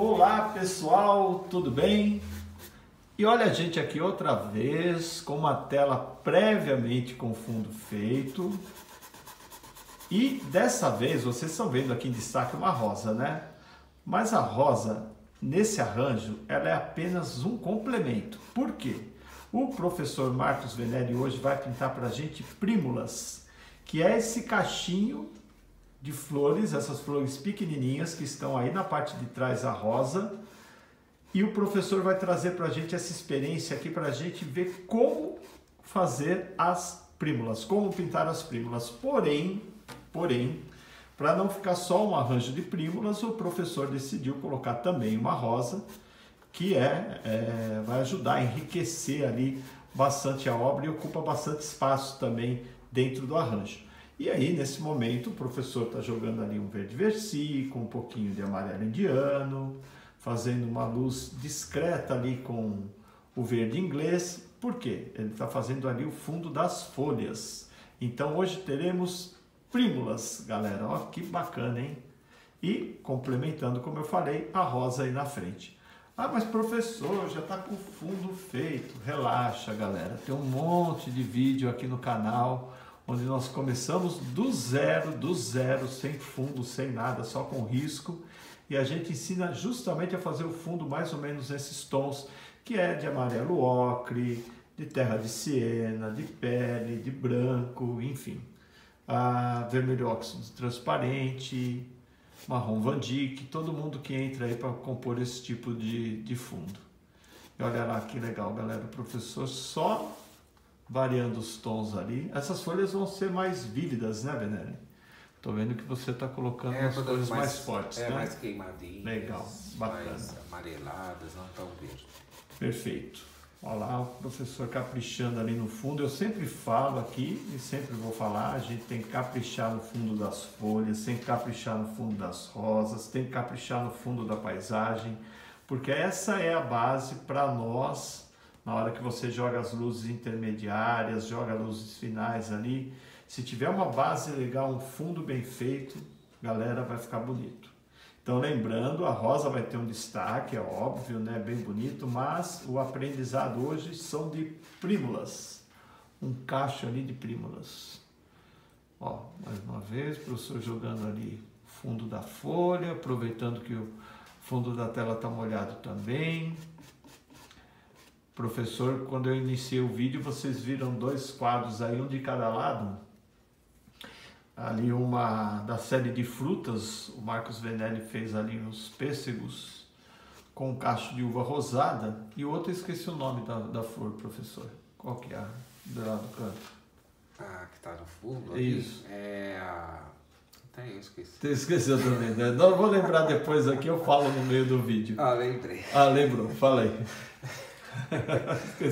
Olá pessoal, tudo bem? E olha a gente aqui outra vez com uma tela previamente com fundo feito. E dessa vez vocês estão vendo aqui em destaque uma rosa, né? Mas a rosa nesse arranjo ela é apenas um complemento. Por quê? O professor Marcos Venelli hoje vai pintar para a gente Prímulas, que é esse cachinho de flores, essas flores pequenininhas que estão aí na parte de trás da rosa. E o professor vai trazer para a gente essa experiência aqui para a gente ver como fazer as prímulas, como pintar as prímulas. Porém, para não ficar só um arranjo de prímulas, o professor decidiu colocar também uma rosa, que vai ajudar a enriquecer ali bastante a obra e ocupa bastante espaço também dentro do arranjo. E aí, nesse momento, o professor está jogando ali um verde versi, com um pouquinho de amarelo indiano, fazendo uma luz discreta ali com o verde inglês. Por quê? Ele está fazendo ali o fundo das folhas. Então, hoje teremos prímulas, galera. Ó, que bacana, hein? E, complementando, como eu falei, a rosa aí na frente. Ah, mas professor, já está com o fundo feito. Relaxa, galera. Tem um monte de vídeo aqui no canal, onde nós começamos do zero, sem fundo, sem nada, só com risco. E a gente ensina justamente a fazer o fundo mais ou menos nesses tons, que é de amarelo ocre, de terra de siena, de pele, de branco, enfim. Vermelho óxido transparente, marrom Van Dyck, todo mundo que entra aí para compor esse tipo de fundo. E olha lá que legal, galera, o professor só variando os tons ali. Essas folhas vão ser mais vívidas, né, Venelli? Tô vendo que você tá colocando as folhas mais fortes, né? Mais queimadinhas. Legal, bacana. Mais amareladas, não tão verde. Perfeito. Olha lá o professor caprichando ali no fundo. Eu sempre falo aqui e sempre vou falar, a gente tem que caprichar no fundo das folhas, tem que caprichar no fundo das rosas, tem que caprichar no fundo da paisagem, porque essa é a base para nós. Na hora que você joga as luzes intermediárias, joga luzes finais ali, se tiver uma base legal, um fundo bem feito, galera, vai ficar bonito. Então, lembrando, a rosa vai ter um destaque, é óbvio, né? Bem bonito, mas o aprendizado hoje são de prímulas. Um cacho ali de prímulas. Ó, mais uma vez, o professor jogando ali o fundo da folha, aproveitando que o fundo da tela está molhado também. Professor, quando eu iniciei o vídeo, vocês viram dois quadros aí, um de cada lado. Ali uma da série de frutas, o Marcos Venelli fez ali uns pêssegos com um cacho de uva rosada. E o outro eu esqueci o nome da flor, professor. Qual que é? Do lado do canto. Ah, que tá no fundo ali? Isso. É a... Até eu esqueci. Você esqueceu também, né? Não, vou lembrar depois aqui, eu falo no meio do vídeo. Ah, lembrei. Ah, lembrou, falei.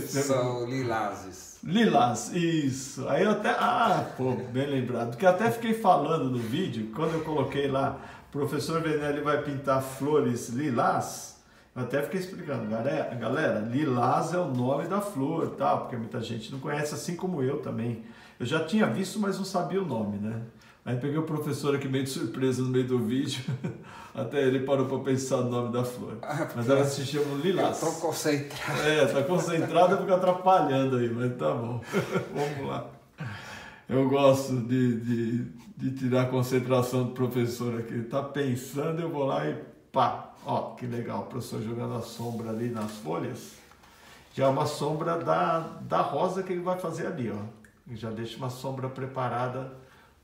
São lilazes. Lilás, isso. Aí eu até... Ah, pô, bem lembrado. Porque até fiquei falando no vídeo, quando eu coloquei lá, professor Venelli vai pintar flores lilás, eu até fiquei explicando, galera, lilás é o nome da flor, tá? Porque muita gente não conhece, assim como eu também. Eu já tinha visto, mas não sabia o nome, né? Aí peguei o professor aqui meio de surpresa no meio do vídeo, até ele parou para pensar no nome da flor. Ah, mas ela se chama lilás. Eu tô concentrado. Tá concentrado, fica atrapalhando aí, mas tá bom. Vamos lá. Eu gosto de tirar a concentração do professor aqui. Ele tá pensando, eu vou lá e pá. Ó, que legal, o professor jogando a sombra ali nas folhas. Já é uma sombra da rosa que ele vai fazer ali, ó. Ele já deixa uma sombra preparada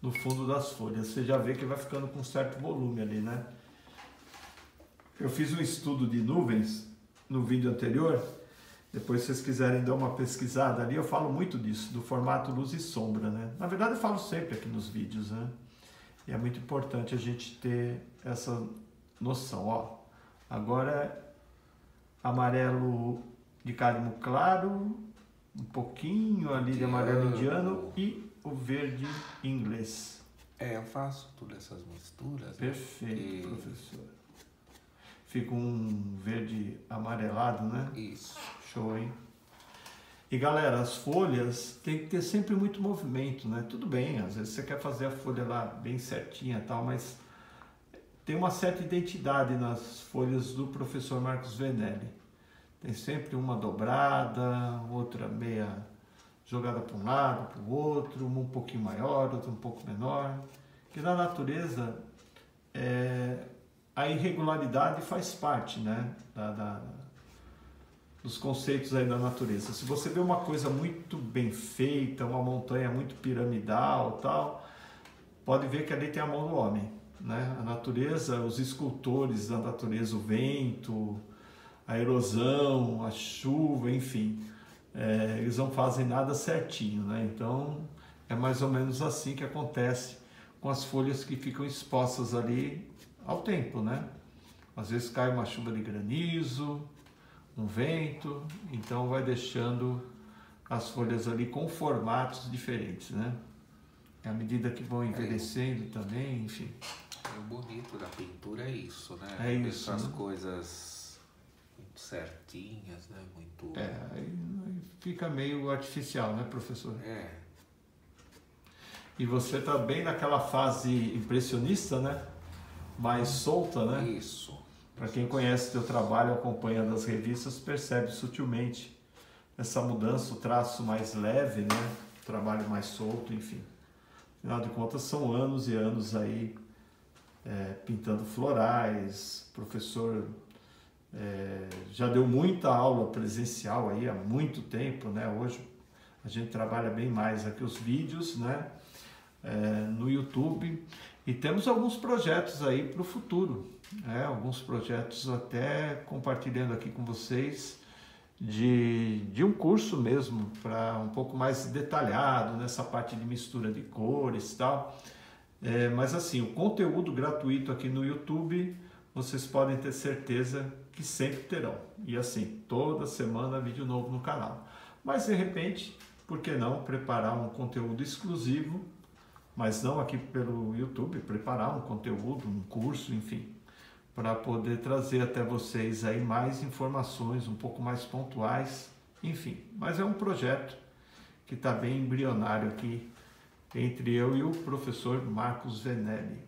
no fundo das folhas. Você já vê que vai ficando com um certo volume ali, né? Eu fiz um estudo de nuvens no vídeo anterior, depois se vocês quiserem dar uma pesquisada ali, eu falo muito disso, do formato luz e sombra, né? Na verdade eu falo sempre aqui nos vídeos, né? E é muito importante a gente ter essa noção, ó. Agora, amarelo de cádmio claro, um pouquinho ali de amarelo indiano e o verde inglês. Eu faço todas essas misturas. Perfeito, né? Professor. Fica um verde amarelado, né? Isso. Show, hein? E galera, as folhas tem que ter sempre muito movimento, né? Tudo bem, às vezes você quer fazer a folha lá bem certinha e tal, mas tem uma certa identidade nas folhas do professor Marcos Venelli. Tem sempre uma dobrada, outra meia jogada para um lado, para o outro, uma um pouquinho maior, outra um pouco menor. Porque na natureza, a irregularidade faz parte, né, dos conceitos aí da natureza. Se você vê uma coisa muito bem feita, uma montanha muito piramidal, tal, pode ver que ali tem a mão do homem, né? A natureza, os escultores da natureza, o vento, a erosão, a chuva, enfim, eles não fazem nada certinho, né? Então é mais ou menos assim que acontece com as folhas que ficam expostas ali ao tempo, né? Às vezes cai uma chuva de granizo, um vento, então vai deixando as folhas ali com formatos diferentes, né? À medida que vão envelhecendo também, enfim. O bonito da pintura é isso, né? É isso, né? As coisas muito certinhas, né? Muito... aí fica meio artificial, né, professor? É. E você tá bem naquela fase impressionista, né? Mais solta, né? Isso. Para quem conhece teu trabalho, acompanha das revistas, percebe sutilmente essa mudança, o traço mais leve, né? O trabalho mais solto, enfim. Afinal de contas, são anos e anos aí pintando florais. O professor já deu muita aula presencial aí há muito tempo, né? Hoje a gente trabalha bem mais aqui os vídeos, né? No YouTube. E temos alguns projetos aí para o futuro, né? Alguns projetos até compartilhando aqui com vocês de um curso mesmo, para um pouco mais detalhado nessa parte de mistura de cores e tal. Mas assim, o conteúdo gratuito aqui no YouTube, vocês podem ter certeza que sempre terão. E assim, toda semana vídeo novo no canal. Mas de repente, por que não preparar um conteúdo exclusivo, mas não aqui pelo YouTube, preparar um conteúdo, um curso, enfim, para poder trazer até vocês aí mais informações, um pouco mais pontuais, enfim. Mas é um projeto que está bem embrionário aqui, entre eu e o professor Marcos Venelli.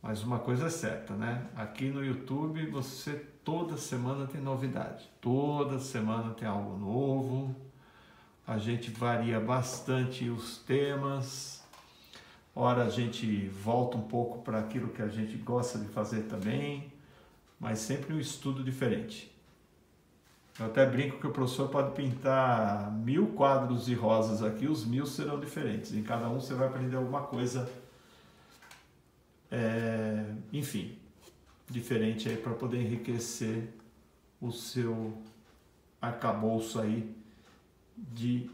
Mas uma coisa é certa, né? Aqui no YouTube você toda semana tem novidade, toda semana tem algo novo, a gente varia bastante os temas. Ora, a gente volta um pouco para aquilo que a gente gosta de fazer também, mas sempre um estudo diferente. Eu até brinco que o professor pode pintar 1000 quadros de rosas aqui, os 1000 serão diferentes. Em cada um você vai aprender alguma coisa, enfim, diferente aí, para poder enriquecer o seu arcabouço aí de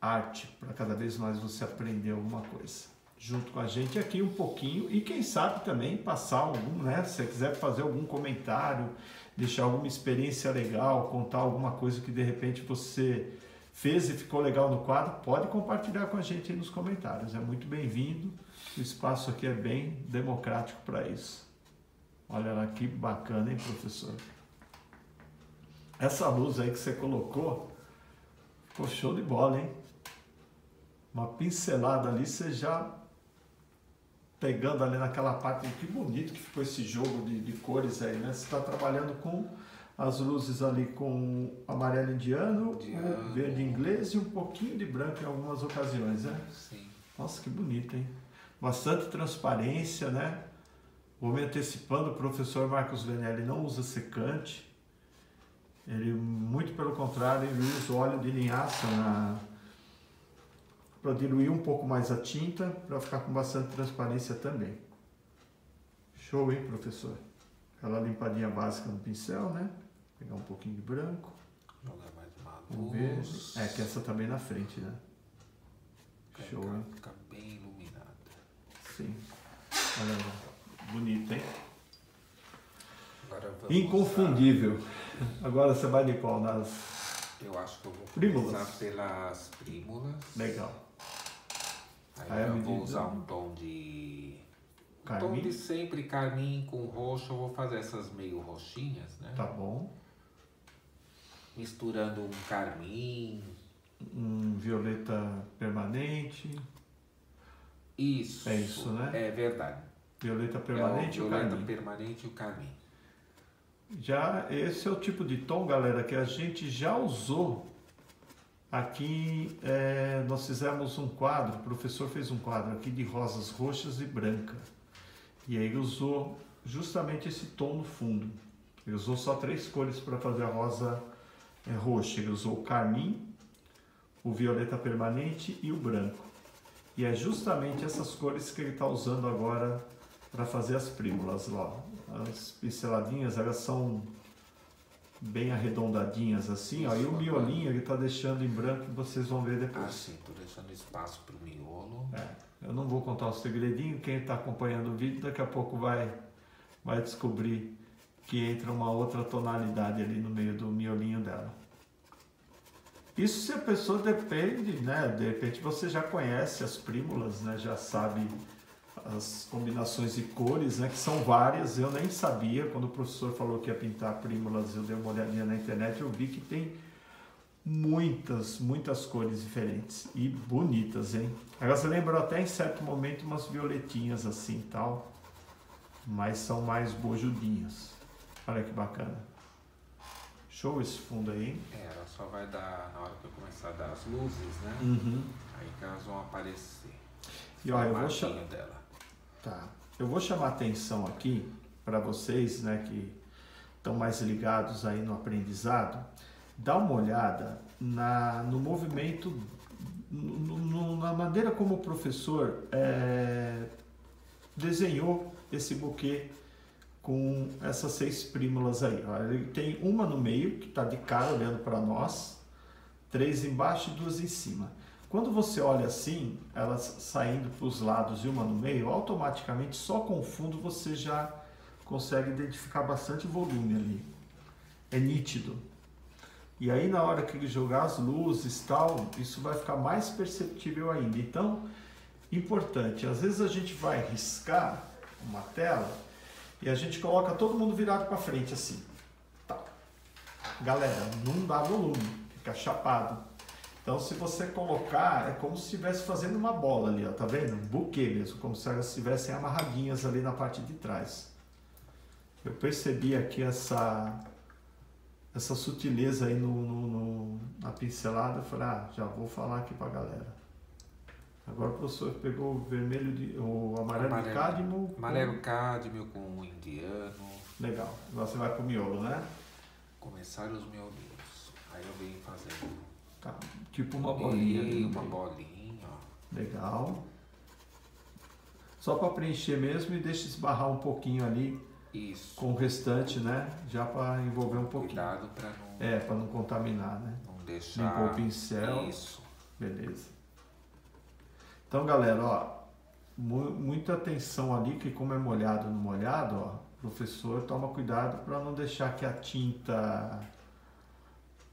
arte, para cada vez mais você aprender alguma coisa junto com a gente aqui um pouquinho, e quem sabe também passar algum, né? Se você quiser fazer algum comentário, deixar alguma experiência legal, contar alguma coisa que de repente você fez e ficou legal no quadro, pode compartilhar com a gente aí nos comentários. É muito bem-vindo, o espaço aqui é bem democrático para isso. Olha lá que bacana, hein, professor? Essa luz aí que você colocou, ficou show de bola, hein? Uma pincelada ali, você já... pegando ali naquela parte, que bonito que ficou esse jogo de cores aí, né? Você está trabalhando com as luzes ali com amarelo indiano, verde inglês e um pouquinho de branco em algumas ocasiões, né? Sim. Nossa, que bonito, hein? Bastante transparência, né? Vou me antecipando, o professor Marcos Venelli não usa secante, ele, muito pelo contrário, ele usa óleo de linhaça para diluir um pouco mais a tinta, para ficar com bastante transparência também. Show, hein, professor? Aquela limpadinha básica no pincel, né? Pegar um pouquinho de branco. Jogar mais uma luz. Que essa tá bem na frente, né? Show, hein? Fica bem iluminada. Sim. Olha lá. Bonito, hein? Agora vamos inconfundível. Agora você vai de qual? Eu acho que eu vou começar pelas prímulas. Legal. Aí eu vou usar um tom de... um tom de sempre carmim com roxo. Eu vou fazer essas meio roxinhas, né? Tá bom. Misturando um carmim, um violeta permanente. Isso. É isso, né? É verdade. Violeta permanente, é o violeta permanente e o carmim. Já esse é o tipo de tom, galera, que a gente já usou aqui. Nós fizemos um quadro, o professor fez um quadro aqui de rosas roxas e branca. E aí ele usou justamente esse tom no fundo. Ele usou só 3 cores para fazer a rosa roxa. Ele usou o carmim, o violeta permanente e o branco. E é justamente essas cores que ele está usando agora para fazer as prímulas lá. As pinceladinhas, elas são bem arredondadinhas assim. Ó, e o miolinho ele está deixando em branco, vocês vão ver depois. Ah, sim, estou deixando espaço para o miolo. Eu não vou contar o segredinho, quem está acompanhando o vídeo daqui a pouco vai descobrir que entra uma outra tonalidade ali no meio do miolinho dela. Isso se a pessoa depende, né? De repente você já conhece as prímulas, né? Já sabe as combinações de cores, né? Que são várias. Eu nem sabia, quando o professor falou que ia pintar prímulas, eu dei uma olhadinha na internet, eu vi que tem muitas cores diferentes e bonitas, hein? Agora você lembrou até em certo momento umas violetinhas assim e tal, mas são mais bojudinhas. Olha que bacana. Show esse fundo aí. Ela só vai dar na hora que eu começar a dar as luzes, né? Aí que elas vão aparecer. E olha, eu vou chamar dela. Tá. Eu vou chamar atenção aqui para vocês, né, que estão mais ligados aí no aprendizado. Dá uma olhada no movimento, na maneira como o professor desenhou esse buquê com essas 6 prímulas aí. Ó. Ele tem uma no meio, que está de cara olhando para nós, 3 embaixo e 2 em cima. Quando você olha assim, elas saindo para os lados e uma no meio, automaticamente só com o fundo você já consegue identificar bastante volume ali. É nítido. E aí na hora que ele jogar as luzes e tal, isso vai ficar mais perceptível ainda. Então, importante, às vezes a gente vai riscar uma tela e a gente coloca todo mundo virado para frente assim. Tá. Galera, não dá volume, fica chapado. Então se você colocar, é como se estivesse fazendo uma bola ali, ó, tá vendo? Um buquê mesmo, como se elas estivessem amarradinhas ali na parte de trás. Eu percebi aqui essa sutileza aí na pincelada. Eu falei, já vou falar aqui pra galera. Agora o professor pegou o vermelho, o amarelo cádmio. Amarelo cádmio com o indiano. Legal. Agora você vai pro miolo, né? Começar os miolinhos. Aí eu venho fazendo. Tá. Tipo uma bolinha. Uma bolinha, ó. Legal. Só para preencher mesmo e deixa esbarrar um pouquinho ali. Isso. Com o restante, né? Já para envolver um pouquinho. Cuidado para não... para não contaminar, né? Não deixar... Limpou o pincel. Isso. Beleza. Então, galera, ó, muita atenção ali, que como é molhado no molhado, ó, professor, toma cuidado para não deixar que a tinta,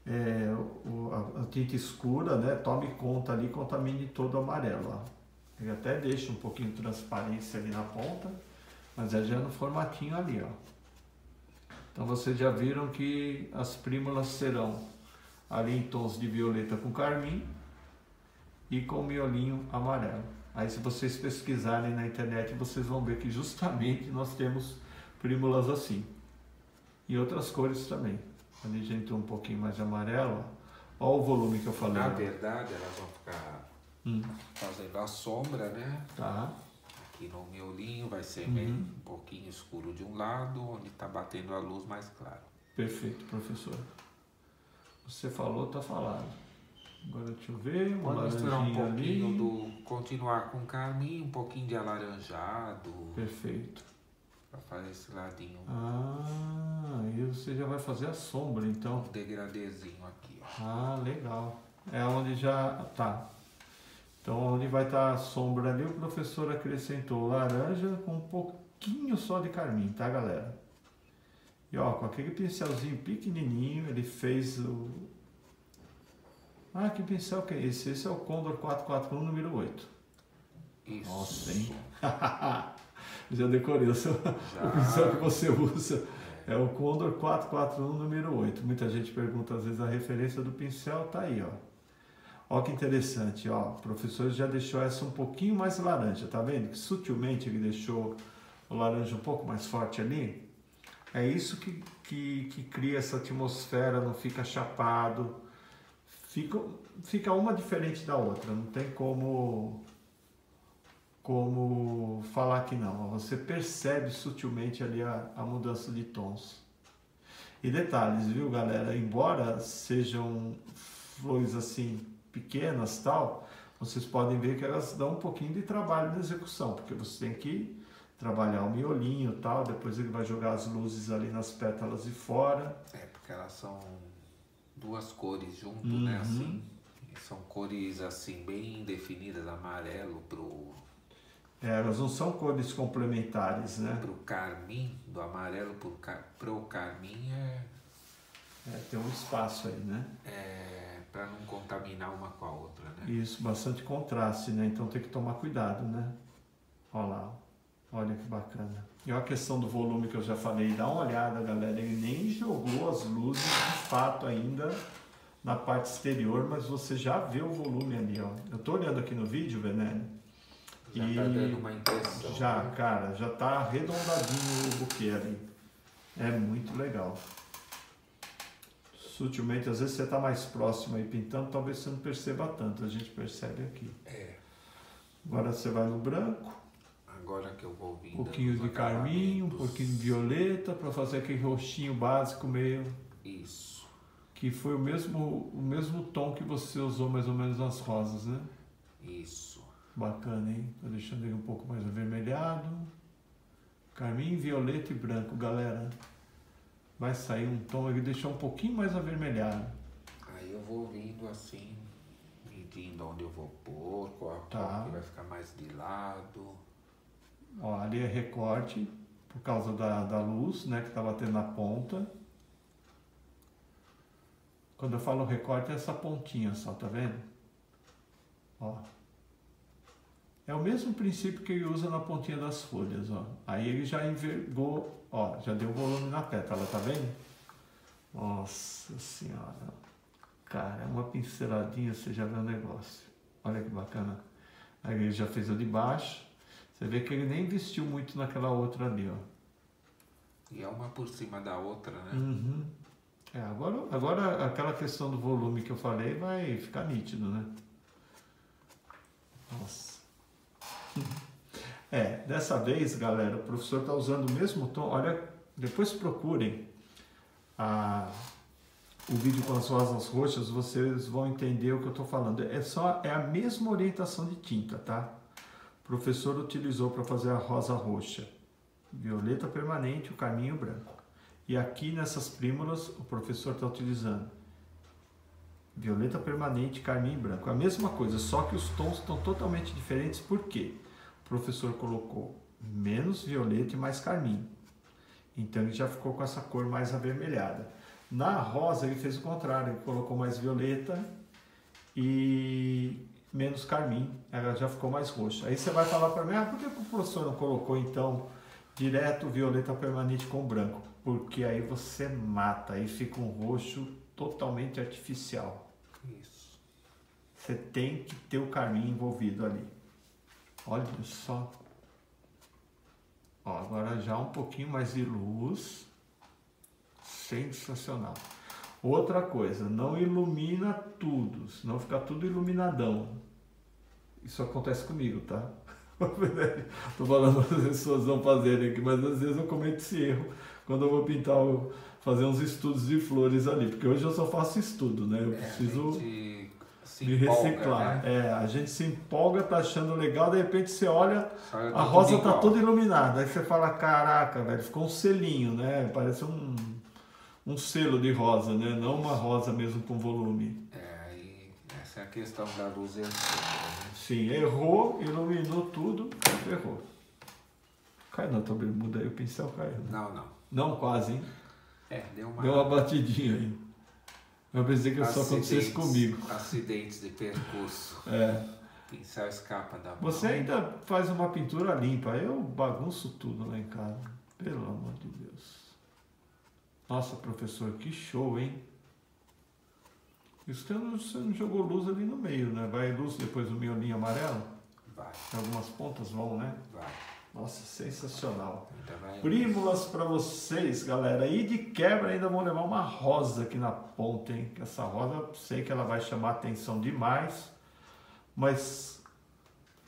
a tinta escura, né, tome conta ali e contamine todo o amarelo, ó. Ele até deixa um pouquinho de transparência ali na ponta, mas é já no formatinho ali, ó. Então, vocês já viram que as prímulas serão ali em tons de violeta com carmim e com o miolinho amarelo. Aí se vocês pesquisarem na internet, vocês vão ver que justamente nós temos prímulas assim. E outras cores também. Ali já entrou um pouquinho mais de amarelo. Olha o volume que eu falei. Na verdade, elas vão ficar fazendo a sombra, né? Tá. Aqui no miolinho vai ser meio um pouquinho escuro de um lado, onde está batendo a luz mais clara. Perfeito, professor. Você falou, está falado. Agora deixa eu ver, uma laranjinha um pouquinho ali. Continuar com o carmim, um pouquinho de alaranjado. Perfeito. Pra fazer esse ladinho. Ah, e você já vai fazer a sombra então. Um degradezinho aqui, ó. Ah, legal. É onde já tá. Então onde vai estar a sombra ali, o professor acrescentou laranja com um pouquinho só de carmim, tá, galera? E ó, com aquele pincelzinho pequenininho, ele fez o... Ah, que pincel que é esse? Esse é o Condor 441 número 8. Isso. Nossa, hein? Já decorei o pincel que você usa. É o Condor 441 número 8. Muita gente pergunta às vezes a referência do pincel, tá aí, ó. Ó que interessante, ó. O professor já deixou essa um pouquinho mais laranja, tá vendo? Que sutilmente ele deixou o laranja um pouco mais forte ali, é isso que cria essa atmosfera, não fica chapado, fica uma diferente da outra, não tem como falar que não. Você percebe sutilmente ali a mudança de tons. E detalhes, viu, galera? Embora sejam flores assim pequenas, tal, vocês podem ver que elas dão um pouquinho de trabalho na execução, porque você tem que trabalhar o miolinho, tal, depois ele vai jogar as luzes ali nas pétalas de fora. É, porque elas são duas cores junto, uhum, né, assim. São cores assim bem definidas, amarelo pro... É, elas não são cores complementares, né? Pro carmim, do amarelo pro carmim é... É, tem um espaço aí, né? É, para não contaminar uma com a outra, né? Isso, bastante contraste, né? Então tem que tomar cuidado, né? Olha lá, olha que bacana. E a questão do volume que eu já falei, dá uma olhada, galera. Ele nem jogou as luzes de fato ainda na parte exterior, mas você já vê o volume ali, ó. Eu tô olhando aqui no vídeo, Venelli. Já tá dando uma impressão. Já, né? Cara, já tá arredondadinho o buquê ali. É muito legal. Sutilmente, às vezes você tá mais próximo aí pintando, talvez você não perceba tanto, a gente percebe aqui. É. Agora você vai no branco. Agora que eu vou vir. Um pouquinho de carmim, um pouquinho de violeta, para fazer aquele roxinho básico meio. Isso. Que foi o mesmo tom que você usou mais ou menos nas rosas, né? Isso. Bacana, hein? Tô deixando ele um pouco mais avermelhado. Carmim, violeta e branco, galera. Vai sair um tom, ele deixou um pouquinho mais avermelhado. Aí eu vou vindo assim, medindo onde eu vou pôr, qual tá, que vai ficar mais de lado. Ó, ali é recorte, por causa da luz, né, que tá batendo na ponta. Quando eu falo recorte, é essa pontinha só, tá vendo? Ó. É o mesmo princípio que ele usa na pontinha das folhas, ó. Aí ele já envergou, ó, já deu volume na pétala, tá vendo? Nossa senhora. Cara, uma pinceladinha, você já vê o negócio. Olha que bacana. Aí ele já fez o de baixo. Você vê que ele nem investiu muito naquela outra ali, ó. E é uma por cima da outra, né? Uhum. É, agora aquela questão do volume que eu falei vai ficar nítido, né? Nossa. É, dessa vez, galera, o professor está usando o mesmo tom. Olha, depois procurem o vídeo com as rosas roxas, vocês vão entender o que eu estou falando. É a mesma orientação de tinta, tá? O professor utilizou para fazer a rosa roxa, violeta permanente, o carminho branco. E aqui nessas prímulas o professor está utilizando violeta permanente, carmim branco. A mesma coisa, só que os tons estão totalmente diferentes. Por quê? O professor colocou menos violeta e mais carmim. Então ele já ficou com essa cor mais avermelhada. Na rosa ele fez o contrário, ele colocou mais violeta e menos carmim. Ela já ficou mais roxa. Aí você vai falar para mim, ah, por que o professor não colocou então direto violeta permanente com branco? Porque aí você mata, aí fica um roxo totalmente artificial. Isso. Você tem que ter o carmim envolvido ali. Olha só. Ó, agora já um pouquinho mais de luz. Sensacional. Outra coisa, não ilumina tudo, senão fica tudo iluminadão. Isso acontece comigo, tá? Tô falando para as pessoas não fazerem aqui, mas às vezes eu cometo esse erro quando eu vou pintar, fazer uns estudos de flores ali, porque hoje eu só faço estudo, né? Eu preciso me reciclar. Empolga, né? É, a gente se empolga, tá achando legal, de repente você olha, a rosa tá toda iluminada, aí você fala, caraca, velho, ficou um selinho, né? Parece um selo de rosa, né? Não uma rosa mesmo com volume. É, e essa é a questão da luz. Sim, errou, iluminou tudo, errou. Caiu na tua bermuda aí, o pincel caiu. Né? Não, não. Não, quase, hein? É, deu uma batidinha aí. Eu pensei que isso só acontecesse comigo. Acidentes de percurso. É. O pincel escapa da mão. Você ainda faz uma pintura limpa. Eu bagunço tudo lá em casa. Pelo amor de Deus. Nossa, professor, que show, hein? Isso que você não jogou luz ali no meio, né? Vai luz depois do miolinho amarelo? Vai. Algumas pontas vão, né? Vai. Nossa, sensacional. Prímulas para vocês, galera. E de quebra ainda vão levar uma rosa aqui na ponta, hein? Essa rosa eu sei que ela vai chamar atenção demais. Mas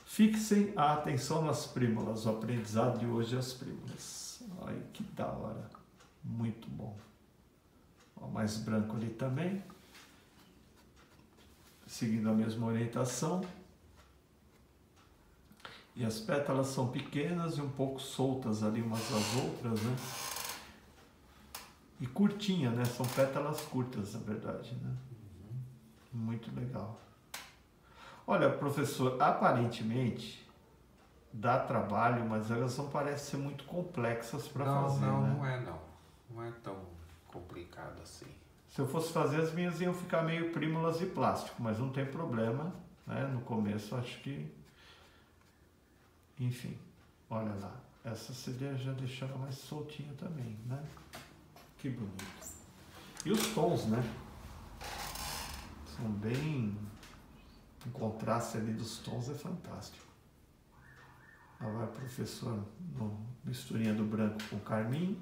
fixem a atenção nas prímulas. O aprendizado de hoje é as prímulas. Olha que da hora. Muito bom. Ó, mais branco ali também. Seguindo a mesma orientação. E as pétalas são pequenas e um pouco soltas ali umas das outras, né? E curtinha, né? São pétalas curtas, na verdade, né? Muito legal. Olha, professor, aparentemente dá trabalho, mas elas não parecem ser muito complexas para fazer, né? Não, é não. Não é tão complicado assim. Se eu fosse fazer as minhas, iam ficar meio prímulas de plástico, mas não tem problema, né? No começo, acho que... Enfim, olha lá, essa CD já deixava mais soltinha também, né? Que bonito. E os tons, né? São bem... O contraste ali dos tons é fantástico. Agora, professor, misturinha do branco com carmim.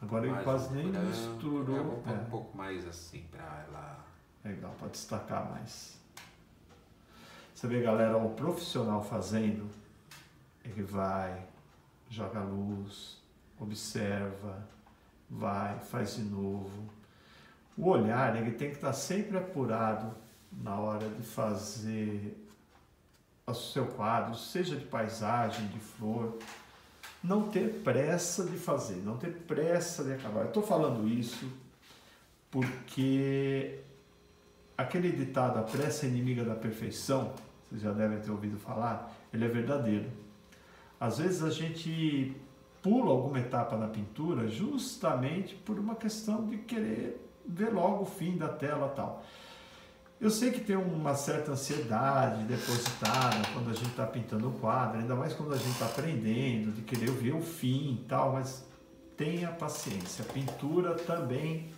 Agora ele quase nem misturou. Eu vou pôr um pouco mais assim pra ela... Legal, pra destacar mais. Você vê, galera, o profissional fazendo... Ele vai, joga a luz, observa, vai, faz de novo. O olhar, ele tem que estar sempre apurado na hora de fazer o seu quadro, seja de paisagem, de flor. Não ter pressa de fazer, não ter pressa de acabar. Eu estou falando isso porque aquele ditado, a pressa é inimiga da perfeição, vocês já devem ter ouvido falar, ele é verdadeiro. Às vezes a gente pula alguma etapa na pintura justamente por uma questão de querer ver logo o fim da tela e tal. Eu sei que tem uma certa ansiedade depositada quando a gente está pintando um quadro, ainda mais quando a gente está aprendendo, de querer ver o fim e tal, mas tenha paciência. A pintura também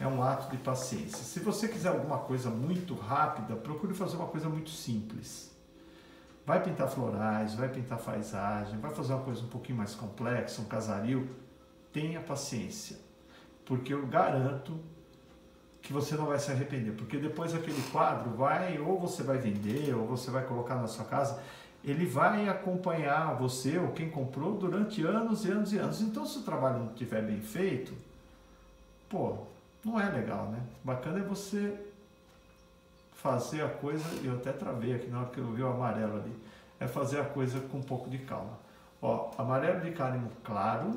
é um ato de paciência. Se você quiser alguma coisa muito rápida, procure fazer uma coisa muito simples. Vai pintar florais, vai pintar paisagem, vai fazer uma coisa um pouquinho mais complexa, um casario. Tenha paciência, porque eu garanto que você não vai se arrepender. Porque depois aquele quadro vai, ou você vai vender, ou você vai colocar na sua casa. Ele vai acompanhar você ou quem comprou durante anos e anos e anos. Então, se o trabalho não estiver bem feito, pô, não é legal, né? O bacana é você... fazer a coisa, eu até travei aqui na hora que eu vi o amarelo ali, é fazer a coisa com um pouco de calma. Ó, amarelo de cárimo claro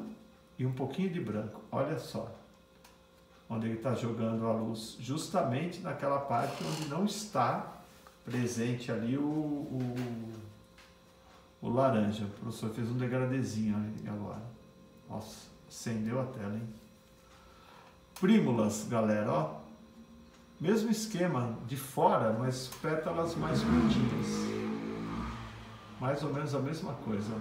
e um pouquinho de branco, olha só. Onde ele está jogando a luz, justamente naquela parte onde não está presente ali o laranja. O professor fez um degradezinho ali agora. Nossa, acendeu a tela, hein? Prímulas, galera, ó. Mesmo esquema de fora, mas pétalas mais curtinhas. Mais ou menos a mesma coisa.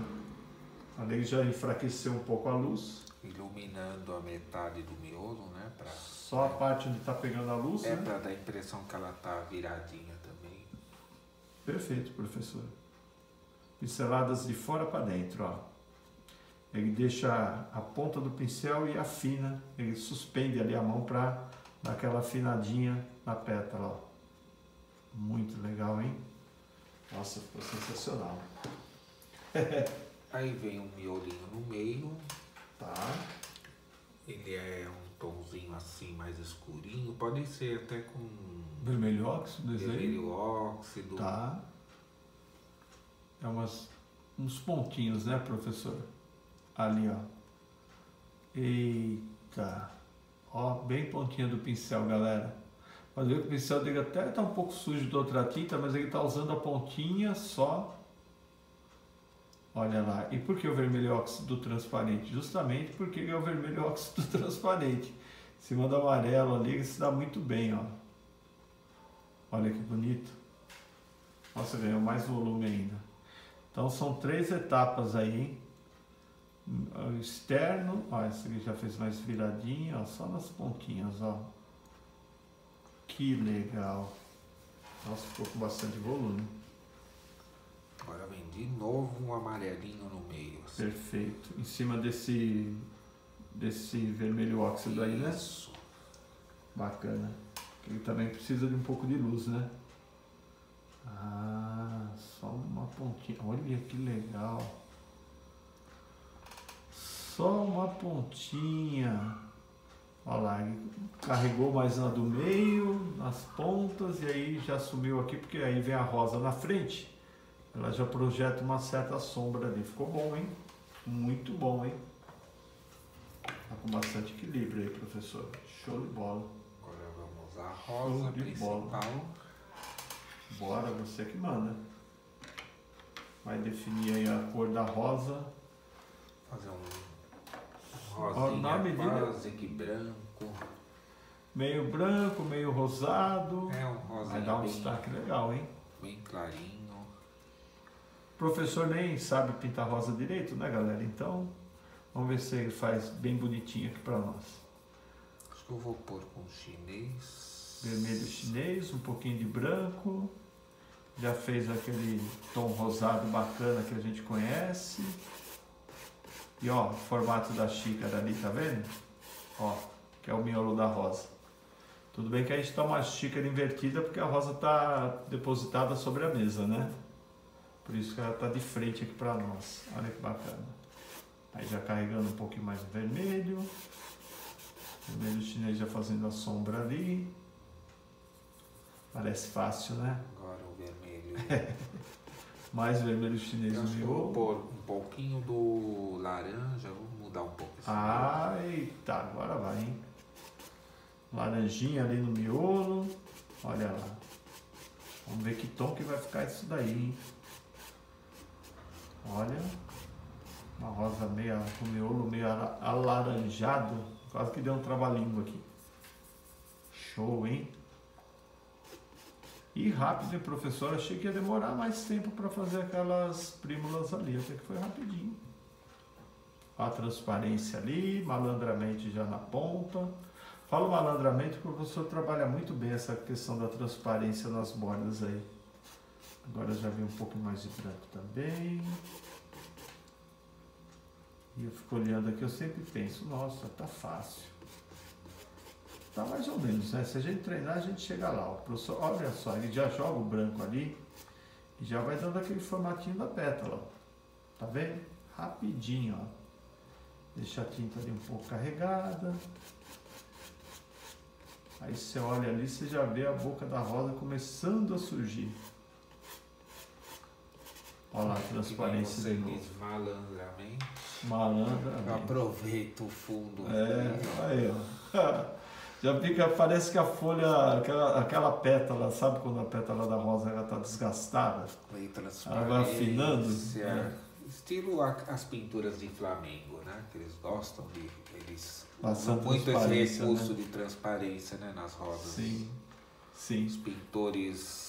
Ali já enfraqueceu um pouco a luz. Iluminando a metade do miolo, né? Pra... Só a parte onde está pegando a luz, né? É para dar a impressão que ela está viradinha também. Perfeito, professor. Pinceladas de fora para dentro, ó. Ele deixa a ponta do pincel e afina. Ele suspende ali a mão para... daquela afinadinha na pétala, ó. Muito legal, hein? Nossa, ficou sensacional. Aí vem um miolinho no meio, tá? Ele é um tomzinho assim mais escurinho, pode ser até com vermelho óxido, desenho. Vermelho óxido, tá? É uns pontinhos, né, professor? Ali, ó. Eita. Ó, bem pontinha do pincel, galera. Pode ver que o pincel dele até tá um pouco sujo de outra tinta, mas ele tá usando a pontinha só. Olha lá. E por que o vermelho óxido transparente? Justamente porque ele é o vermelho óxido transparente. Em cima do amarelo ali, ele se dá muito bem, ó. Olha que bonito. Nossa, ganhou mais volume ainda. Então são três etapas aí, hein? O externo, ó, esse aqui já fez mais viradinha, ó, só nas pontinhas, ó. Que legal. Nossa, ficou com bastante volume. Agora vem de novo um amarelinho no meio. Assim. Perfeito. Em cima desse vermelho óxido aí, né? Isso. Bacana. Ele também precisa de um pouco de luz, né? Ah, só uma pontinha. Olha que legal. Só uma pontinha. Olha lá, carregou mais na do meio, nas pontas, e aí já sumiu aqui, porque aí vem a rosa na frente. Ela já projeta uma certa sombra ali. Ficou bom, hein? Muito bom, hein? Tá com bastante equilíbrio aí, professor. Show de bola. Agora vamos usar a rosa principal. Bora, você que manda. Vai definir aí a cor da rosa. Fazer um rosinha quase que branco. Meio branco, meio rosado. É um rosa. Vai dar um destaque legal, hein? Bem clarinho. O professor nem sabe pintar rosa direito, né, galera? Então, vamos ver se ele faz bem bonitinho aqui pra nós. Acho que eu vou pôr com chinês. Vermelho chinês, um pouquinho de branco. Já fez aquele tom rosado bacana que a gente conhece. E ó, o formato da xícara ali, tá vendo? Ó, que é o miolo da rosa. Tudo bem que a gente tá uma xícara invertida porque a rosa tá depositada sobre a mesa, né? Por isso que ela está de frente aqui para nós. Olha que bacana. Aí já carregando um pouquinho mais o vermelho. Vermelho chinês já fazendo a sombra ali. Parece fácil, né? Agora o vermelho. Mais vermelho chinês. Eu vou pôr um pouquinho do laranja. Vou mudar um pouco. Ah, eita, agora vai, hein? Laranjinha ali no miolo. Olha lá. Vamos ver que tom que vai ficar isso daí, hein? Olha, uma rosa meio com o miolo meio alaranjado, quase que deu um trava-língua aqui. Show, hein? E rápido, hein, professor? Achei que ia demorar mais tempo para fazer aquelas prímulas ali, até que foi rapidinho. A transparência ali, malandramente já na ponta. Falo malandramente porque o professor trabalha muito bem essa questão da transparência nas bordas aí. Agora já vem um pouco mais de branco também. E eu fico olhando aqui, eu sempre penso, nossa, tá fácil. Tá mais ou menos, né? Se a gente treinar, a gente chega lá. O professor, olha só, ele já joga o branco ali e já vai dando aquele formatinho da pétala. Tá vendo? Rapidinho, ó. Deixa a tinta ali um pouco carregada. Aí você olha ali, você já vê a boca da rosa começando a surgir. Olha lá a transparência de novo. Malandramente. Malandramente. Aproveita o fundo. É, aí, ó. Já fica, parece que a folha, aquela pétala, sabe quando a pétala da rosa está desgastada? Ela vai afinando. É. Estilo as pinturas de Flamengo, né? Que eles gostam de. Eles usam muito esse recurso, né? De transparência, né? Nas rosas. Sim. Sim. Os pintores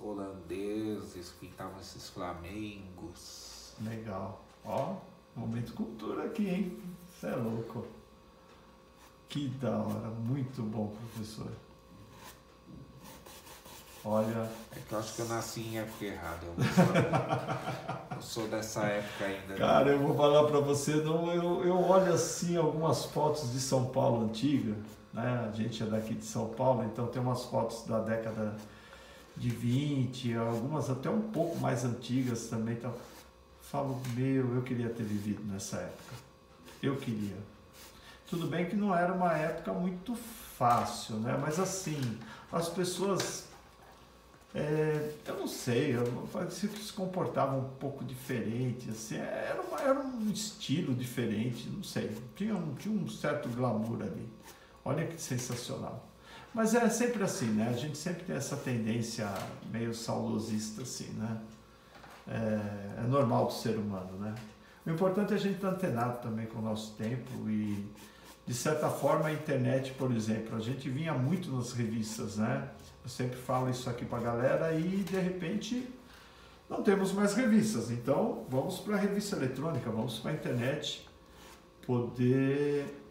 holandeses pintavam esses flamengos. Legal. Ó, momento cultura aqui, hein? Isso é louco. Que da hora. Muito bom, professor. Olha. É que eu acho que eu nasci em época errada. Eu sou dessa época ainda. Cara, né? Eu vou falar pra você. Não, eu olho assim algumas fotos de São Paulo antiga, né? A gente é daqui de São Paulo, então tem umas fotos da década de 20, algumas até um pouco mais antigas também. Então, falo, meu, eu queria ter vivido nessa época. Eu queria. Tudo bem que não era uma época muito fácil, né? Mas assim, as pessoas, eu não sei, parecia que se comportavam um pouco diferente, assim, era um estilo diferente, não sei. Tinha um certo glamour ali. Olha que sensacional. Mas é sempre assim, né? A gente sempre tem essa tendência meio saudosista, assim, né? É normal do ser humano, né? O importante é a gente estar antenado também com o nosso tempo e, de certa forma, a internet, por exemplo, a gente vinha muito nas revistas, né? Eu sempre falo isso aqui pra galera e, de repente, não temos mais revistas. Então, vamos para a revista eletrônica, vamos para a internet poder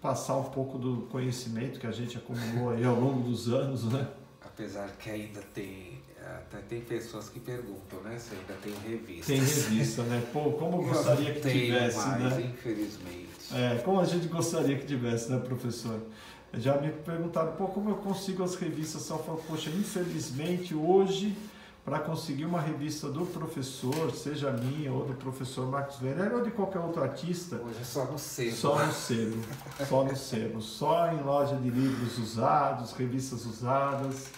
passar um pouco do conhecimento que a gente acumulou aí ao longo dos anos, né? Apesar que ainda tem Até tem pessoas que perguntam, né? Se ainda tem revista. Tem revista, né? Pô, como eu gostaria que tivesse, mais, né? Infelizmente. É, como a gente gostaria que tivesse, né, professor? Já me perguntaram, pô, como eu consigo as revistas? Só falo, poxa, infelizmente hoje, para conseguir uma revista do professor, seja minha ou do professor Marcos Venelli ou de qualquer outro artista... Hoje é só no sebo. Só no sebo, só no sebo. Só em loja de livros usados, revistas usadas...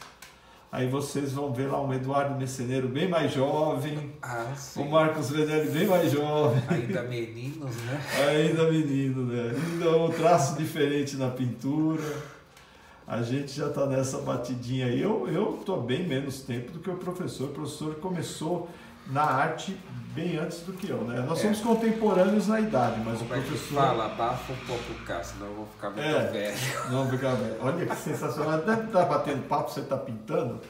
Aí vocês vão ver lá um Eduardo Meceneiro bem mais jovem, o Marcos Venelli bem mais jovem. Ainda meninos, né? Ainda menino, né? Ainda um traço diferente na pintura. A gente já está nessa batidinha aí. Eu estou bem menos tempo do que o professor. O professor começou na arte bem antes do que eu, né? Nós somos contemporâneos na idade, mas como o professor... Fala, abafa um pouco o carro, senão eu vou ficar muito velho. Não vou ficar velho. Olha que sensacional. Deve estar batendo papo, você está pintando.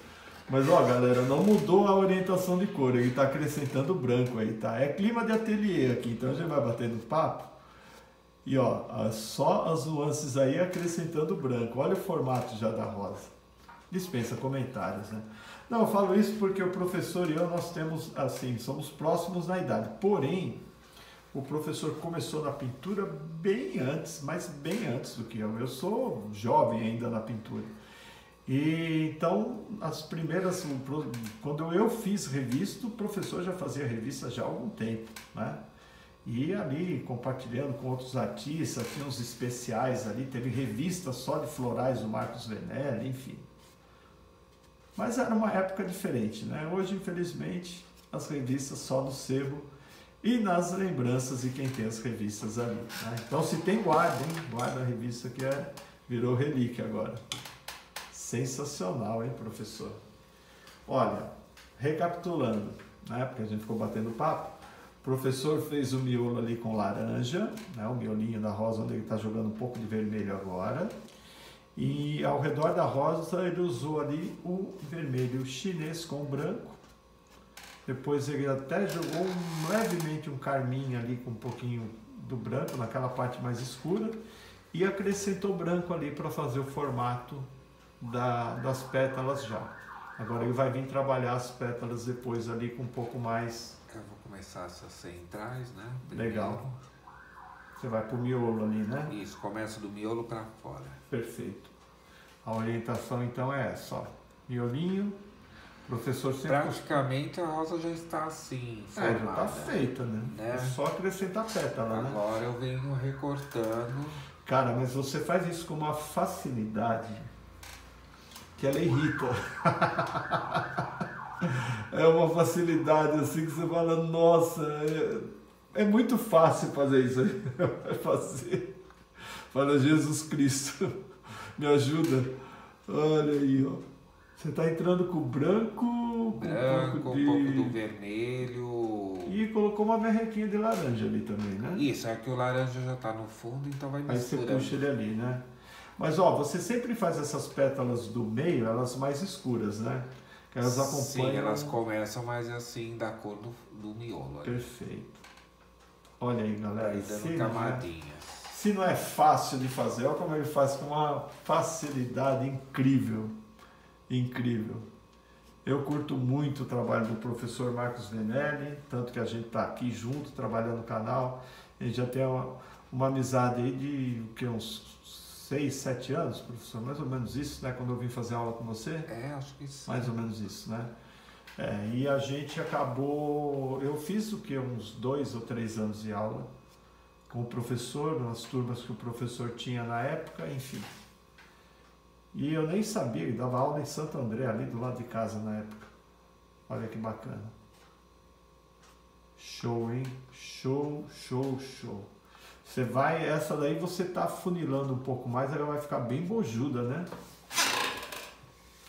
Mas, ó, galera, não mudou a orientação de cor. Ele está acrescentando branco aí, tá? É clima de ateliê aqui, então a gente vai batendo papo. E, ó, só as nuances aí acrescentando branco. Olha o formato já da rosa. Dispensa comentários, né? Não, eu falo isso porque o professor e eu, nós temos, assim, somos próximos na idade. Porém, o professor começou na pintura bem antes, mas bem antes do que eu. Eu sou jovem ainda na pintura. E então, as primeiras... Quando eu fiz revista, o professor já fazia revista já há algum tempo, né? E ali, compartilhando com outros artistas, tinha uns especiais ali, teve revista só de florais do Marcos Venelli, enfim. Mas era uma época diferente, né? Hoje, infelizmente, as revistas só no sebo e nas lembranças de quem tem as revistas ali, né? Então, se tem, guarda, hein? Guarda a revista que virou relíquia agora. Sensacional, hein, professor? Olha, recapitulando, né? Porque a gente ficou batendo papo. O professor fez o miolo ali com laranja, né? O miolinho da rosa, onde ele está jogando um pouco de vermelho agora. E ao redor da rosa ele usou ali o vermelho chinês com o branco. Depois ele até jogou levemente um carmim ali com um pouquinho do branco, naquela parte mais escura. E acrescentou branco ali para fazer o formato das pétalas já. Agora ele vai vir trabalhar as pétalas depois ali com um pouco mais... Eu vou começar essas centrais, né? Primeiro. Legal. Você vai pro miolo ali, né? Isso, começa do miolo para fora. Perfeito. A orientação então é essa, ó. Miolinho, professor sempre... Praticamente a rosa já está assim, formada. É, já está feita, né? É só acrescentar a pétala, né? Agora eu venho recortando. Cara, mas você faz isso com uma facilidade que ela irrita. É uma facilidade assim que você fala, nossa... É muito fácil fazer isso aí. Fala, Jesus Cristo, me ajuda. Olha aí, ó. Você está entrando com o branco, um pouco do vermelho. E colocou uma merrequinha de laranja ali também, né? Isso, é que o laranja já está no fundo, então vai misturando. Aí você puxa ele ali, né? Mas, ó, você sempre faz essas pétalas do meio, elas mais escuras, né? Que elas acompanham... Sim, elas começam mais assim, da cor do miolo. Ali. Perfeito. Olha aí, galera, se não é fácil de fazer, olha como ele faz com uma facilidade incrível, incrível. Eu curto muito o trabalho do professor Marcos Venelli, tanto que a gente está aqui junto, trabalhando no canal. A gente já tem uma amizade aí de uns 6, 7 anos, professor, mais ou menos isso, né? Quando eu vim fazer aula com você? É, acho que sim. Mais ou menos isso, né? É, e a gente acabou, eu fiz o que, uns 2 ou 3 anos de aula com o professor, nas turmas que o professor tinha na época, enfim. E eu nem sabia, ele dava aula em Santo André, ali do lado de casa na época. Olha que bacana. Show, hein? Show, show, show. Você vai, essa daí você tá funilando um pouco mais, ela vai ficar bem bojuda, né?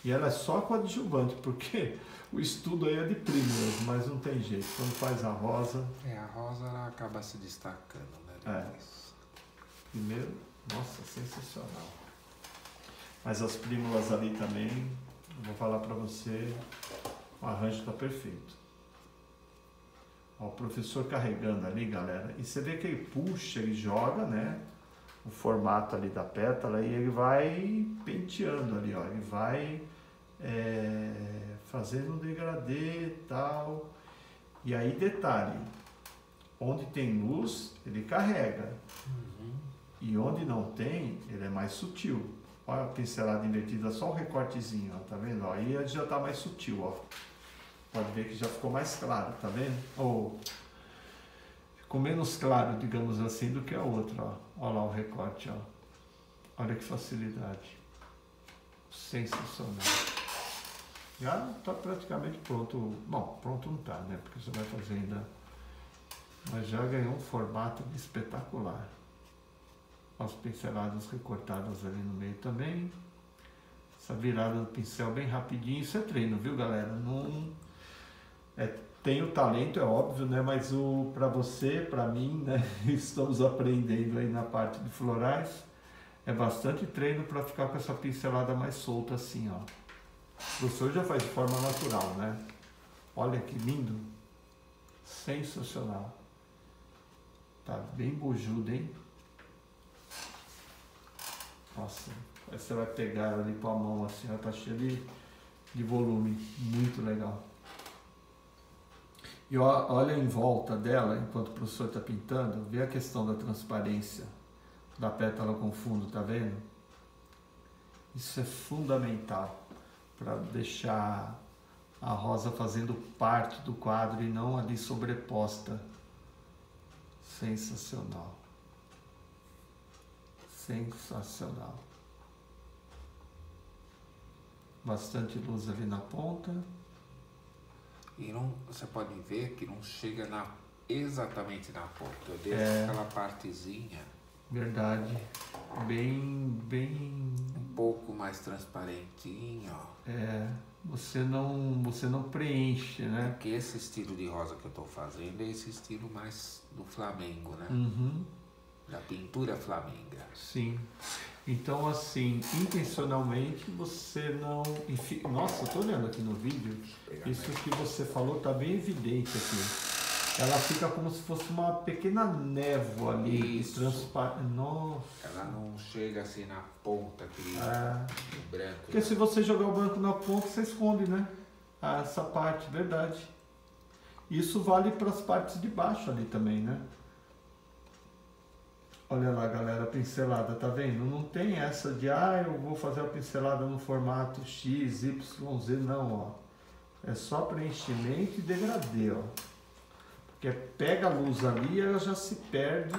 E ela é só coadjuvante, porque o estudo aí é de Prímulas, mas não tem jeito. Quando faz a rosa... É, a rosa ela acaba se destacando, né? É. Primeiro, nossa, sensacional. Mas as Prímulas ali também, vou falar pra você, o arranjo tá perfeito. Ó, o professor carregando ali, galera. E você vê que ele puxa, ele joga, né? O formato ali da pétala e ele vai penteando ali, ó. Ele vai fazendo um degradê e tal. E aí, detalhe, onde tem luz, ele carrega. Uhum. E onde não tem, ele é mais sutil. Olha a pincelada invertida, só um recortezinho, ó, tá vendo? Ó, aí já tá mais sutil, ó. Pode ver que já ficou mais claro, tá vendo? Ou ficou menos claro, digamos assim, do que a outra, ó. Olha lá o recorte, ó. Olha que facilidade. Sensacional. Já tá praticamente pronto. Bom, pronto não tá, né? Porque você vai fazer ainda. Mas já ganhou um formato espetacular. As pinceladas recortadas ali no meio também. Essa virada do pincel bem rapidinho. Isso é treino, viu, galera? Não... tem o talento, é óbvio, né? Mas para você, para mim, né? Estamos aprendendo aí na parte de florais. É bastante treino para ficar com essa pincelada mais solta assim, ó. O professor já faz de forma natural, né? Olha que lindo. Sensacional. Tá bem bojudo, hein? Nossa, aí você vai pegar ali com a mão assim, ela tá cheia de volume, muito legal. E olha em volta dela, enquanto o professor tá pintando, vê a questão da transparência da pétala com fundo, tá vendo? Isso é fundamental para deixar a rosa fazendo parte do quadro e não ali sobreposta. Sensacional. Sensacional. Bastante luz ali na ponta. E não, você pode ver que não chega exatamente na ponta. Eu deixo aquela partezinha. Verdade. Bem... Um pouco mais transparentinho. É. Você não preenche, né? Porque esse estilo de rosa que eu tô fazendo é esse estilo mais do Flamengo, né? Uhum. Da pintura flamenga. Sim. Então, assim, intencionalmente você não... Nossa, eu tô olhando aqui no vídeo. Isso que você falou tá bem evidente aqui. Ela fica como se fosse uma pequena névoa ali. Nossa. Ela não chega assim na ponta aqui, no branco. Porque se você jogar o branco na ponta, você esconde, né? Essa parte, verdade. Isso vale para as partes de baixo ali também, né? Olha lá, galera, a pincelada, tá vendo? Não tem essa de, eu vou fazer a pincelada no formato X, Y, Z, não, ó. É só preenchimento e degradê, ó. Porque pega a luz ali e ela já se perde,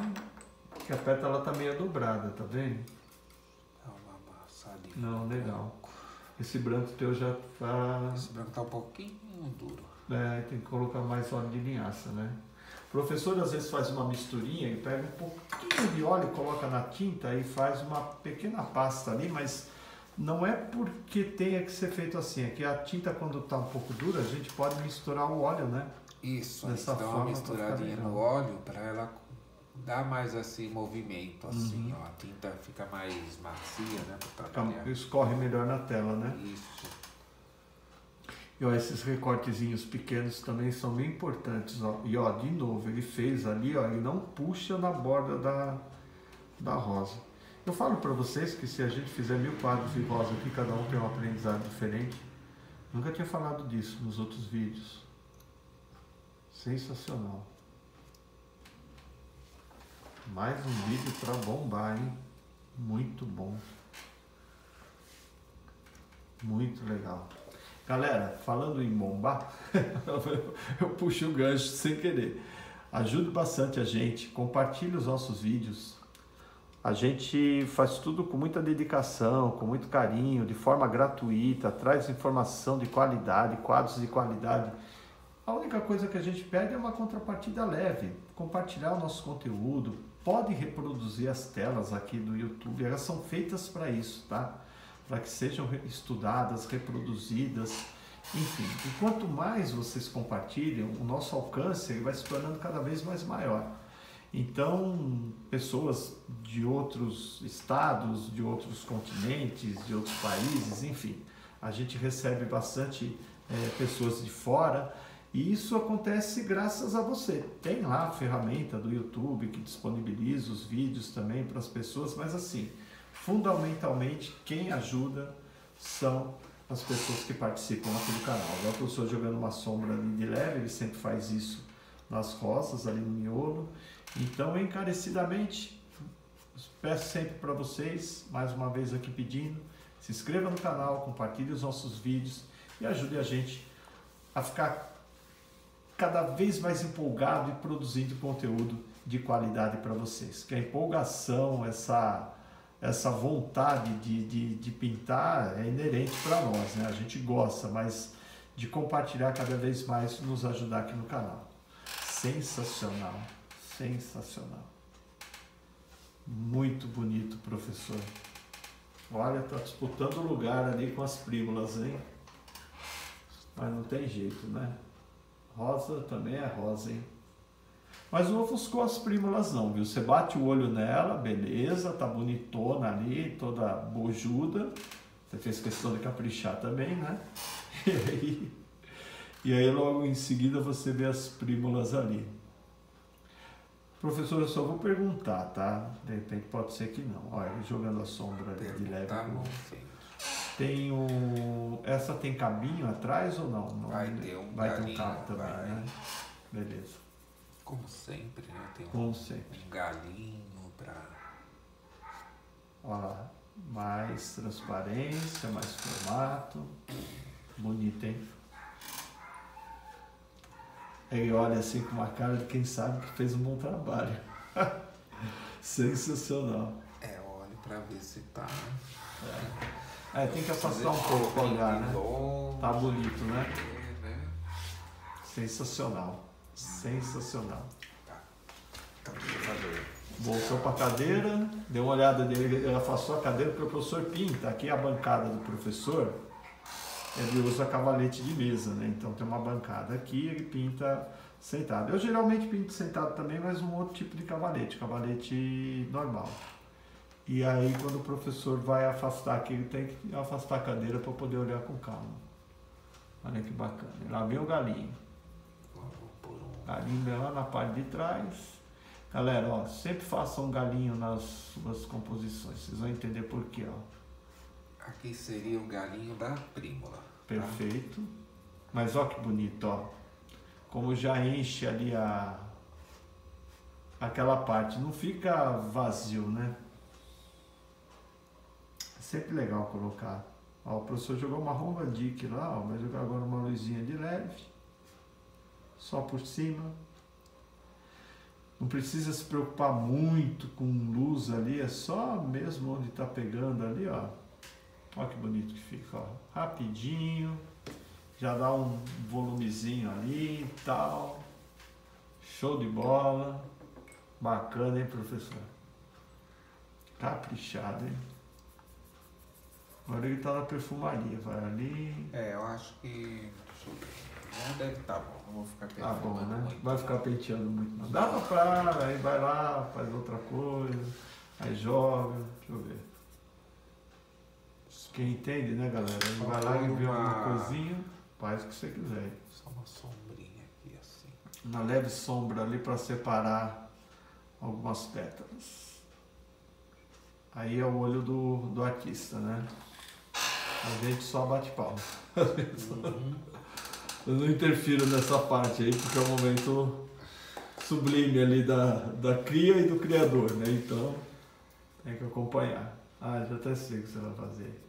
porque a pétala tá meio dobrada, tá vendo? Dá uma amassadinha. Não, legal. Esse branco teu já tá... Esse branco tá um pouquinho duro. É, tem que colocar mais óleo de linhaça, né? O professor às vezes faz uma misturinha e pega um pouquinho de óleo, coloca na tinta e faz uma pequena pasta ali, mas não é porque tenha que ser feito assim. É que a tinta, quando está um pouco dura, a gente pode misturar o óleo, né? Isso, dessa forma, uma misturadinha no óleo para ela dar mais assim movimento, assim, ó, a tinta fica mais macia, né? Escorre melhor na tela, né? Isso. E ó, esses recortezinhos pequenos também são bem importantes, ó. E ó, de novo, ele fez ali, ó, ele não puxa na borda da rosa. Eu falo pra vocês que se a gente fizer 1000 quadros de rosa aqui, cada um tem um aprendizado diferente. Nunca tinha falado disso nos outros vídeos. Sensacional. Mais um vídeo pra bombar, hein? Muito bom. Muito legal. Galera, falando em bombar, eu puxo o gancho sem querer. Ajude bastante a gente, compartilhe os nossos vídeos. A gente faz tudo com muita dedicação, com muito carinho, de forma gratuita, traz informação de qualidade, quadros de qualidade. A única coisa que a gente pede é uma contrapartida leve. Compartilhar o nosso conteúdo, pode reproduzir as telas aqui do YouTube, elas são feitas para isso, tá? Para que sejam estudadas, reproduzidas, enfim. E quanto mais vocês compartilham, o nosso alcance vai se tornando cada vez mais maior. Então, pessoas de outros estados, de outros continentes, de outros países, enfim, a gente recebe bastante pessoas de fora e isso acontece graças a você. Tem lá a ferramenta do YouTube que disponibiliza os vídeos também para as pessoas, mas assim... Fundamentalmente, quem ajuda são as pessoas que participam aqui do canal. O professor jogando uma sombra ali de leve, ele sempre faz isso nas roças, ali no miolo. Então, encarecidamente, peço sempre para vocês, mais uma vez aqui pedindo, se inscreva no canal, compartilhe os nossos vídeos e ajude a gente a ficar cada vez mais empolgado e produzindo conteúdo de qualidade para vocês. Que a empolgação, essa vontade de pintar é inerente para nós, né? A gente gosta, mas de compartilhar cada vez mais, nos ajudar aqui no canal. Sensacional, sensacional. Muito bonito, professor. Olha, está disputando o lugar ali com as prímulas, hein? Mas não tem jeito, né? Rosa também é rosa, hein? Mas não ofuscou as prímulas não, viu? Você bate o olho nela, beleza, tá bonitona ali, toda bojuda. Você fez questão de caprichar também, né? E aí logo em seguida você vê as prímulas ali. Professor, eu só vou perguntar, tá? De repente pode ser que não. Olha, jogando a sombra ali de leve. Tem o... Essa tem cabinho atrás ou não? Não vai ter um cabo também, vai. Né? Beleza. Como sempre, né? Tem um galinho pra... Olha lá. Mais transparência, mais formato. Bonito, hein? Aí olha assim com uma cara de quem sabe que fez um bom trabalho. Sensacional. É, olha pra ver se tá... É, tem que afastar um pouco o olhar, né? Tá bonito, né? É, né? Sensacional. Sensacional. Tá voltou pra cadeira, deu uma olhada nele, ele afastou a cadeira porque o professor pinta. Aqui é a bancada do professor, ele usa cavalete de mesa, né? Então tem uma bancada aqui, ele pinta sentado. Eu geralmente pinto sentado também, mas um outro tipo de cavalete, cavalete normal. E aí quando o professor vai afastar aqui, ele tem que afastar a cadeira para poder olhar com calma. Olha que bacana. Lá vem o galinho. Galinho é lá na parte de trás. Galera, ó, sempre façam galinho nas suas composições. Vocês vão entender por quê, ó. Aqui seria o galinho da prímula. Perfeito. Tá? Mas ó que bonito, ó. Como já enche ali aquela parte. Não fica vazio, né? Sempre legal colocar. Ó, o professor jogou uma Van Dyck lá, ó, vai jogar agora uma luzinha de leve, só por cima. Não precisa se preocupar muito com luz ali, é só mesmo onde está pegando ali, ó. Ó que bonito que fica, ó. Rapidinho, já dá um volumezinho ali e tal. Show de bola. Bacana, hein, professor? Caprichado, hein? Agora ele tá na perfumaria, vai ali... É, eu acho que... Não deve estar bom, não vou ficar penteando bom, né? Muito. Vai ficar penteando muito, não. Dá pra praia, aí vai lá, faz outra coisa, aí joga, deixa eu ver. Quem entende, né, galera? Só vai lá e vê alguma coisinha, faz o que você quiser. Só uma sombrinha aqui, assim. Uma leve sombra ali pra separar algumas pétalas. Aí é o olho do artista, né? A gente só bate pau. Eu não interfiro nessa parte aí, porque é o momento sublime ali da cria e do criador, né? Então, tem que acompanhar. Ah, já até sei o que você vai fazer.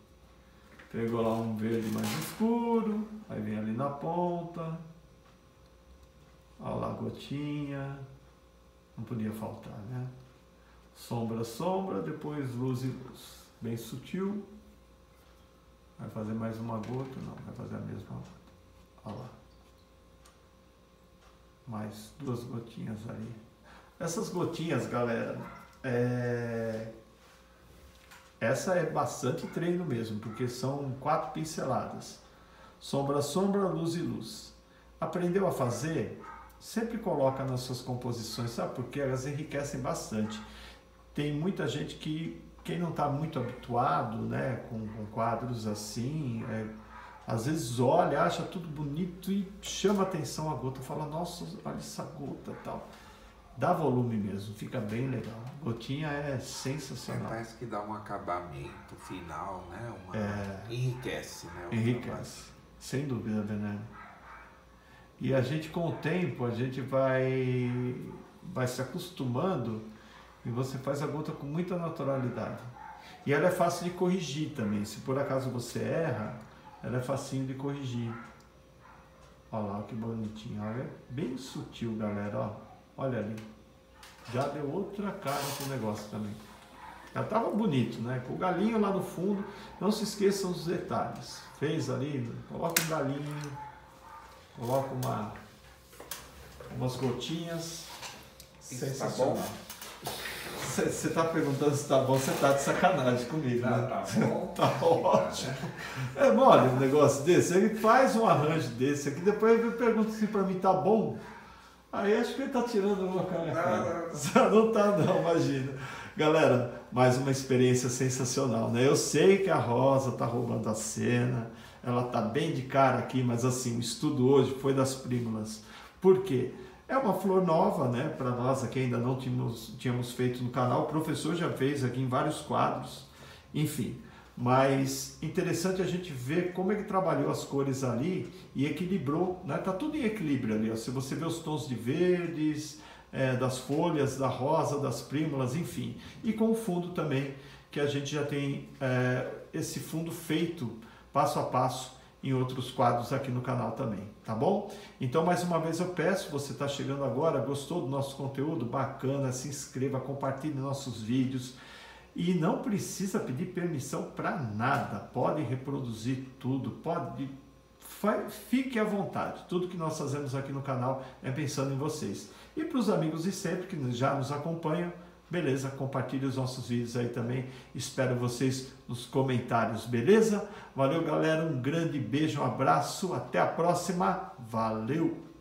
Pegou lá um verde mais escuro, aí vem ali na ponta. Olha lá a gotinha. Não podia faltar, né? Sombra, sombra, depois luz e luz. Bem sutil. Vai fazer mais uma gota? Não, vai fazer a mesma gota. Olha lá. Mais duas gotinhas ali. Essas gotinhas, galera, essa é bastante treino mesmo, porque são 4 pinceladas. Sombra, sombra, luz e luz. Aprendeu a fazer? Sempre coloca nas suas composições, sabe? Porque elas enriquecem bastante. Tem muita gente que, quem não está muito habituado, né, com quadros assim... Às vezes olha, acha tudo bonito e chama atenção a gota, fala, nossa, olha essa gota e tal. Dá volume mesmo, fica bem legal. Gotinha é sensacional. É, parece que dá um acabamento final, né? Uma... é... enriquece, né? Enriquece, sem dúvida, né? E a gente, com o tempo, a gente vai se acostumando e você faz a gota com muita naturalidade. E ela é fácil de corrigir também. Se por acaso você erra, ela é facinho de corrigir. Olha lá, que bonitinho. Olha, bem sutil, galera, ó. Olha ali, já deu outra cara pro negócio também. Já tava bonito, né? Com o galinho lá no fundo, não se esqueçam dos detalhes. Fez ali, coloca um galinho, coloca umas gotinhas. Sensacional. Você tá perguntando se tá bom, você tá de sacanagem comigo, né? Tá bom. Tá ótimo. É mole um negócio desse, ele faz um arranjo desse aqui, depois ele pergunta se pra mim tá bom. Aí acho que ele tá tirando uma cara. Não tá não, imagina. Galera, mais uma experiência sensacional, né? Eu sei que a Rosa tá roubando a cena, ela tá bem de cara aqui, mas assim, o estudo hoje foi das prímulas. Por quê? É uma flor nova, né? Para nós aqui ainda não tínhamos feito no canal, o professor já fez aqui em vários quadros, enfim. Mas interessante a gente ver como ele trabalhou as cores ali e equilibrou, né? Tá tudo em equilíbrio ali, ó. Se você vê os tons de verdes, das folhas, da rosa, das prímulas, enfim. E com o fundo também, que a gente já tem esse fundo feito passo a passo em outros quadros aqui no canal também, tá bom? Então, mais uma vez eu peço, você tá chegando agora, gostou do nosso conteúdo? Bacana, se inscreva, compartilhe nossos vídeos. E não precisa pedir permissão para nada, pode reproduzir tudo, pode, fique à vontade. Tudo que nós fazemos aqui no canal é pensando em vocês. E para os amigos de sempre que já nos acompanham, beleza? Compartilhe os nossos vídeos aí também, espero vocês nos comentários, beleza? Valeu, galera, um grande beijo, um abraço, até a próxima, valeu!